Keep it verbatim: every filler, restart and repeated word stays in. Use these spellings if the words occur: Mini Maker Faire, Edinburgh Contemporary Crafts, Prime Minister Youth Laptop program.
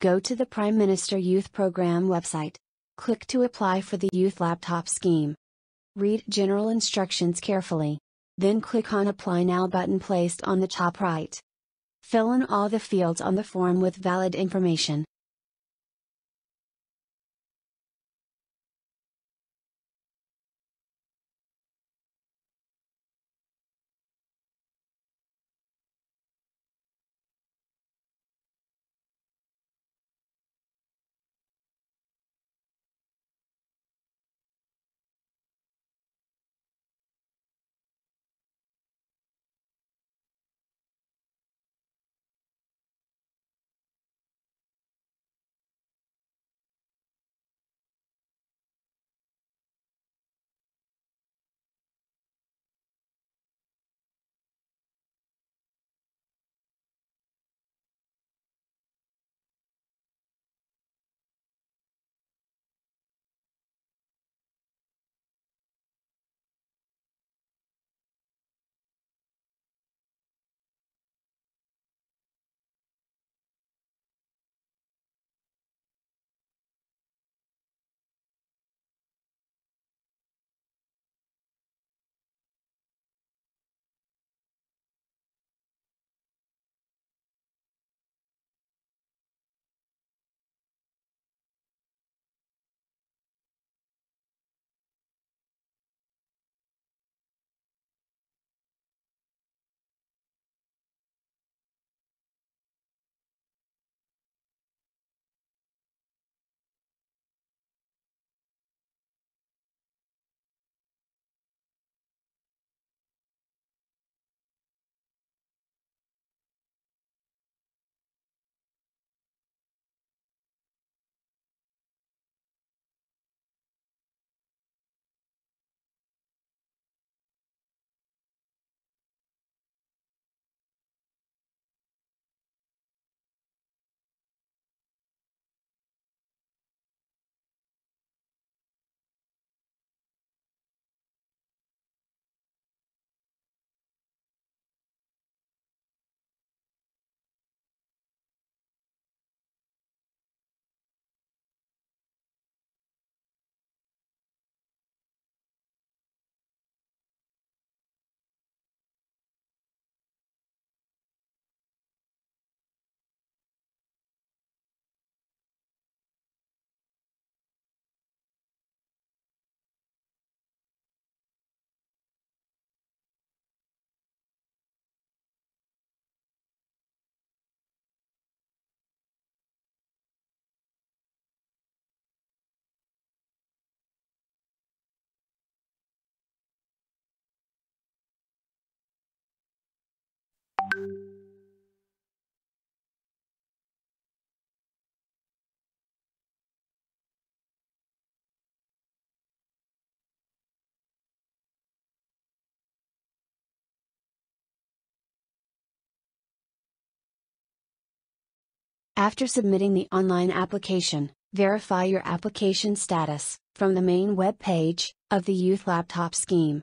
Go to the Prime Minister Youth Program website. Click to apply for the Youth Laptop Scheme. Read general instructions carefully. Then click on Apply Now button placed on the top right. Fill in all the fields on the form with valid information. After submitting the online application, verify your application status from the main web page of the Youth Laptop Scheme.